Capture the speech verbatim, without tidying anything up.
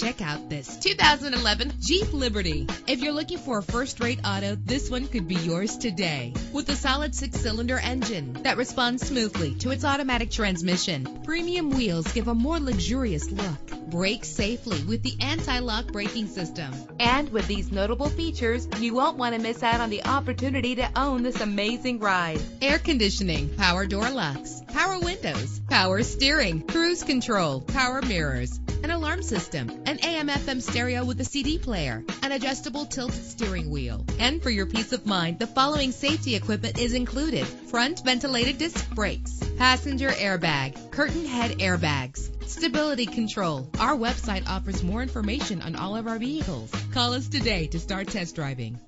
Check out this two thousand eleven Jeep Liberty. If you're looking for a first-rate auto, this one could be yours today. With a solid six-cylinder engine that responds smoothly to its automatic transmission, premium wheels give a more luxurious look. Brake safely with the anti-lock braking system. And with these notable features, you won't want to miss out on the opportunity to own this amazing ride. Air conditioning, power door locks, power windows, power steering, cruise control, power mirrors, an alarm system, an A M F M stereo with a C D player, an adjustable tilt steering wheel. And for your peace of mind, the following safety equipment is included: front ventilated disc brakes, passenger airbag, curtain head airbags, stability control. Our website offers more information on all of our vehicles. Call us today to start test driving.